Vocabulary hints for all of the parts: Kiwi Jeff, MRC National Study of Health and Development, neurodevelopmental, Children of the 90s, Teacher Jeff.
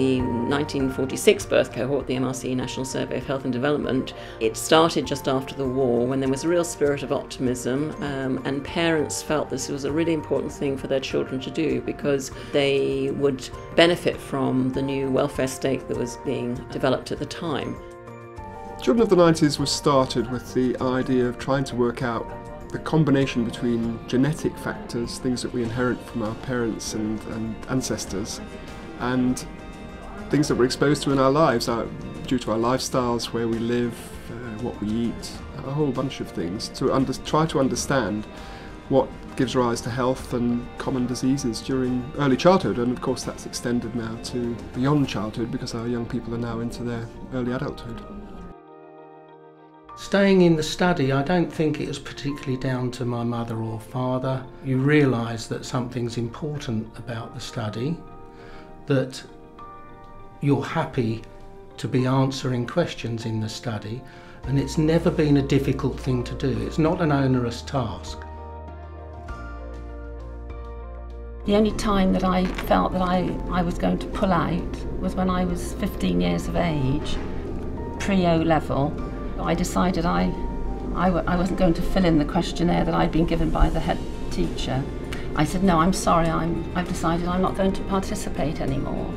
the 1946 birth cohort, the MRC National Survey of Health and Development, it started just after the war when there was a real spirit of optimism, and parents felt this was a really important thing for their children to do because they would benefit from the new welfare state that was being developed at the time. Children of the 90s was started with the idea of trying to work out the combination between genetic factors, things that we inherit from our parents and ancestors, and things that we're exposed to in our lives, due to our lifestyles, where we live, what we eat, a whole bunch of things, to try to understand what gives rise to health and common diseases during early childhood. And of course that's extended now to beyond childhood because our young people are now into their early adulthood. Staying in the study, I don't think it was particularly down to my mother or father. You realise that something's important about the study, that you're happy to be answering questions in the study, and it's never been a difficult thing to do. It's not an onerous task. The only time that I felt that I was going to pull out was when I was 15 years of age, pre-O level. I decided I wasn't going to fill in the questionnaire that I'd been given by the head teacher. I said, no, I'm sorry, I've decided I'm not going to participate anymore.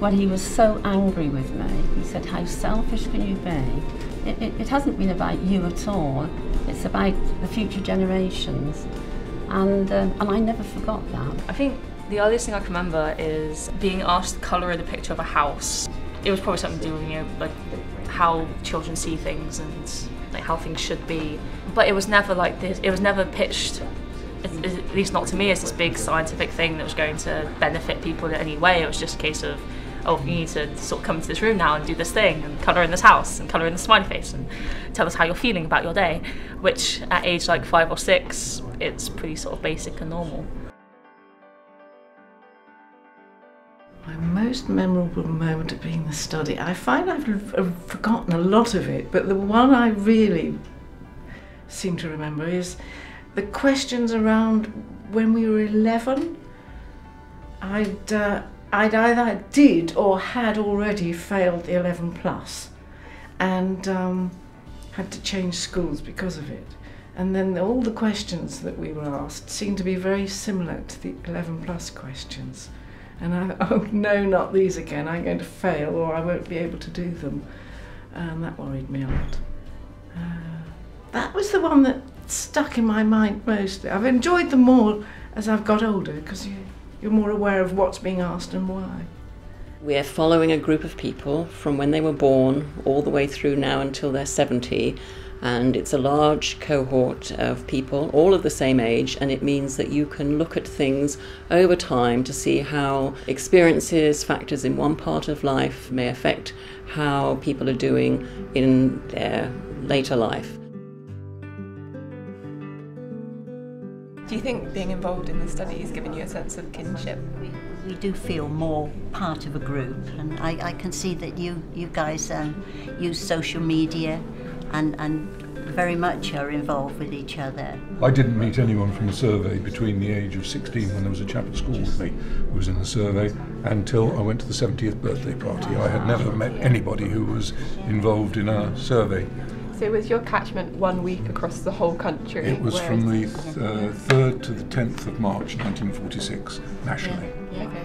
Well, he was so angry with me. He said, how selfish can you be? It hasn't been about you at all. It's about the future generations. And I never forgot that. I think the earliest thing I can remember is being asked the colour of the picture of a house. It was probably something to do with, you know, like how children see things and like how things should be. But it was never like this. It was never pitched, at least not to me, as this big scientific thing that was going to benefit people in any way. It was just a case of, oh, you need to sort of come into this room now and do this thing and colour in this house and colour in the smiley face and tell us how you're feeling about your day. Which at age like 5 or 6, it's pretty sort of basic and normal. My most memorable moment of being in the study, I find I've forgotten a lot of it, but the one I really seem to remember is the questions around when we were 11. I'd either did or had already failed the 11 plus and had to change schools because of it. And then all the questions that we were asked seemed to be very similar to the 11 plus questions. And I thought, oh no, not these again, I'm going to fail or I won't be able to do them. And that worried me a lot. That was the one that stuck in my mind mostly. I've enjoyed them all as I've got older because you're more aware of what's being asked and why. We're following a group of people from when they were born all the way through now until they're 70. And it's a large cohort of people, all of the same age, and it means that you can look at things over time to see how experiences, factors in one part of life may affect how people are doing in their later life. Do you think being involved in the study has given you a sense of kinship? We do feel more part of a group, and I can see that you guys use social media and very much are involved with each other. I didn't meet anyone from the survey between the age of 16, when there was a chap at school with me who was in the survey, until I went to the 70th birthday party. I had never met anybody who was involved in our survey. So was your catchment 1 week across the whole country? It was from the 3rd to the 10th of March 1946, nationally. Yeah. Okay, yeah.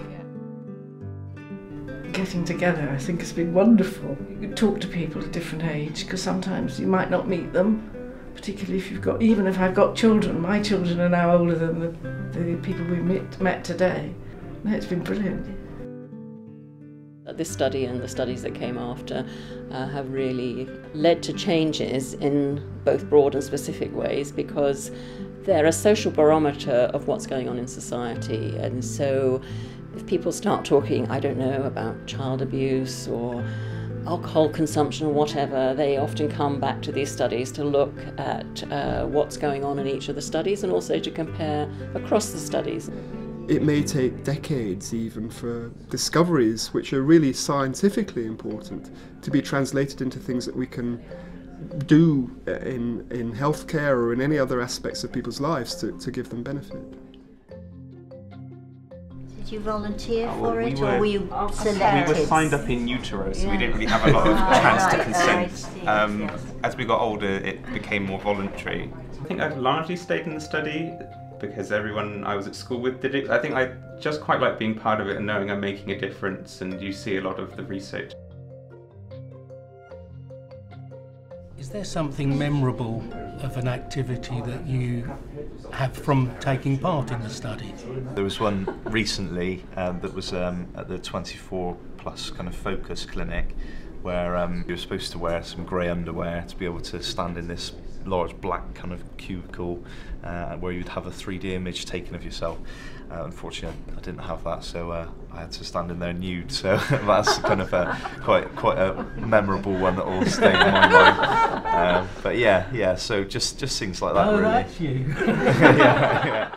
Getting together, I think, has been wonderful. You can talk to people at different age, because sometimes you might not meet them, particularly if you've got, even if I've got children, my children are now older than the people we met today. No, it's been brilliant. This study and the studies that came after have really led to changes in both broad and specific ways, because they're a social barometer of what's going on in society. And so if people start talking, I don't know, about child abuse or alcohol consumption or whatever, they often come back to these studies to look at what's going on in each of the studies and also to compare across the studies. It may take decades even for discoveries, which are really scientifically important, to be translated into things that we can do in healthcare or in any other aspects of people's lives to give them benefit. Did you volunteer for it, or were you selected? We were signed up in utero, so we didn't really have a lot of chance to consent. As we got older, it became more voluntary. I think I've largely stayed in the study because everyone I was at school with did it. I think I just quite like being part of it and knowing I'm making a difference, and you see a lot of the research. Is there something memorable of an activity that you have from taking part in the study? There was one recently that was at the 24+ kind of focus clinic, where you were supposed to wear some grey underwear to be able to stand in this large black kind of cubicle where you'd have a 3D image taken of yourself. Unfortunately, I didn't have that, so I had to stand in there nude. So that's kind of quite a memorable one that all stayed in my mind. But yeah. So just things like that. Oh, really. That's you. Yeah.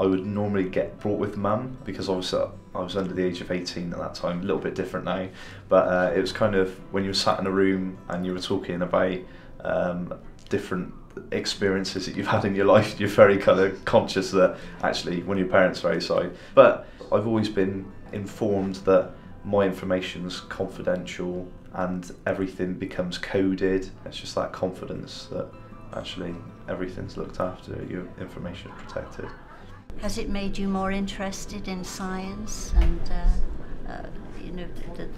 I would normally get brought with mum because obviously I was under the age of 18 at that time, a little bit different now, but it was kind of when you were sat in a room and you were talking about different experiences that you've had in your life, you're very kind of conscious that actually when your parents are outside. But I've always been informed that my information's confidential and everything becomes coded. It's just that confidence that actually everything's looked after, your information's protected. Has it made you more interested in science and you know,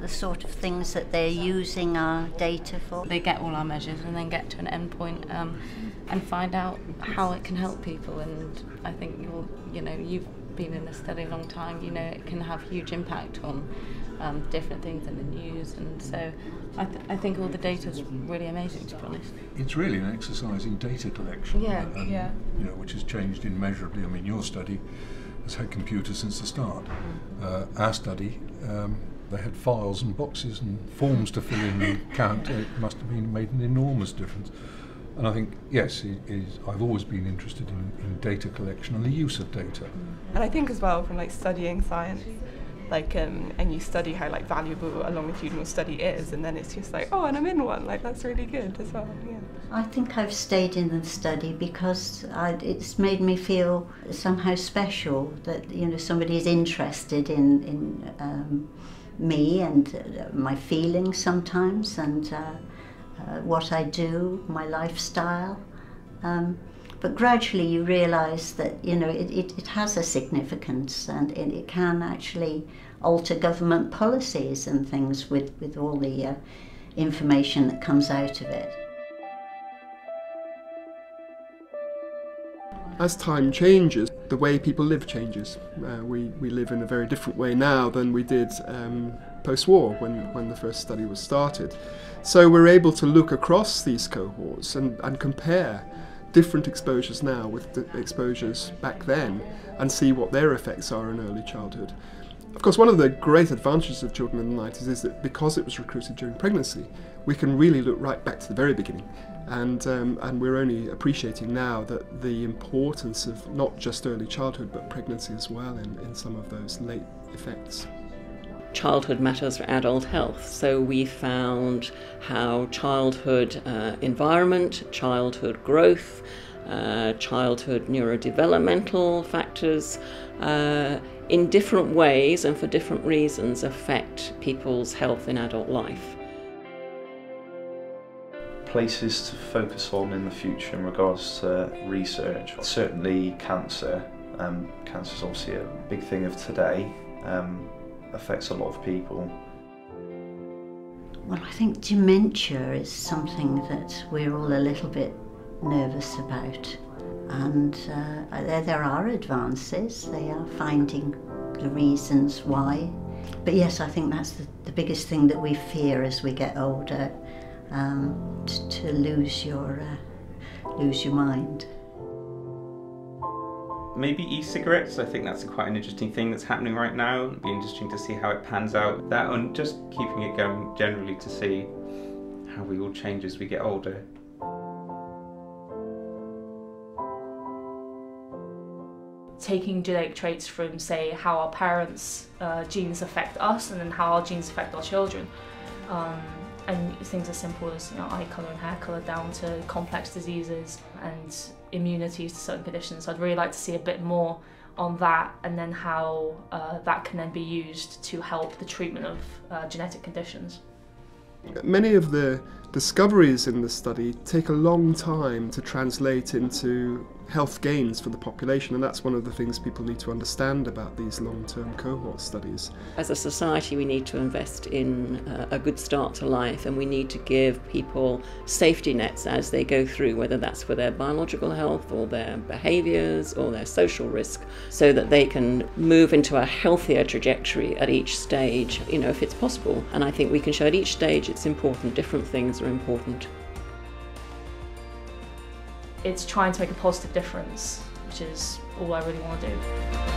the sort of things that they're using our data for? They get all our measures and then get to an end point and find out how it can help people. And I think you've been in the study a long time. You know, it can have huge impact on different things in the news. And so I think all the data is really amazing, to be honest. It's really an exercise in data collection, you know, which has changed immeasurably. I mean, your study has had computers since the start. Our study, they had files and boxes and forms to fill in and count. It must have been made an enormous difference. And I think, yes, I've always been interested in data collection and the use of data. And I think as well from studying science, and you study how valuable a longitudinal study is, and then it's just oh, and I'm in one, that's really good as well. Yeah. I think I've stayed in the study because it's made me feel somehow special that somebody's interested in me and my feelings sometimes, and what I do, my lifestyle, but gradually you realise that it has a significance, and it can actually alter government policies and things with all the information that comes out of it. As time changes, the way people live changes. We live in a very different way now than we did post-war when the first study was started. So we're able to look across these cohorts and compare different exposures now with the exposures back then and see what their effects are in early childhood. Of course, one of the great advantages of Children in the 90s is that because it was recruited during pregnancy, we can really look right back to the very beginning. And we're only appreciating now that the importance of not just early childhood but pregnancy as well in some of those late effects. Childhood matters for adult health, so we found how childhood environment, childhood growth, childhood neurodevelopmental factors in different ways and for different reasons affect people's health in adult life. Places to focus on in the future in regards to research, certainly cancer. Cancer is obviously a big thing of today. Affects a lot of people. Well, I think dementia is something that we're all a little bit nervous about, and there are advances. They are finding the reasons why, but yes, I think that's the biggest thing that we fear as we get older, to lose your mind. Maybe e-cigarettes. I think that's quite an interesting thing that's happening right now. It'd be interesting to see how it pans out. That, and just keeping it going generally to see how we all change as we get older. Taking genetic traits from, say, how our parents' genes affect us, and then how our genes affect our children. And things as simple as eye colour and hair colour, down to complex diseases and immunities to certain conditions. I'd really like to see a bit more on that, and then how that can then be used to help the treatment of genetic conditions. Many of the discoveries in the study take a long time to translate into health gains for the population, and that's one of the things people need to understand about these long-term cohort studies. As a society, we need to invest in a good start to life, and we need to give people safety nets as they go through, whether that's for their biological health or their behaviours or their social risk, so that they can move into a healthier trajectory at each stage, you know, if it's possible. And I think we can show at each stage it's important, different things are important. It's trying to make a positive difference, which is all I really want to do.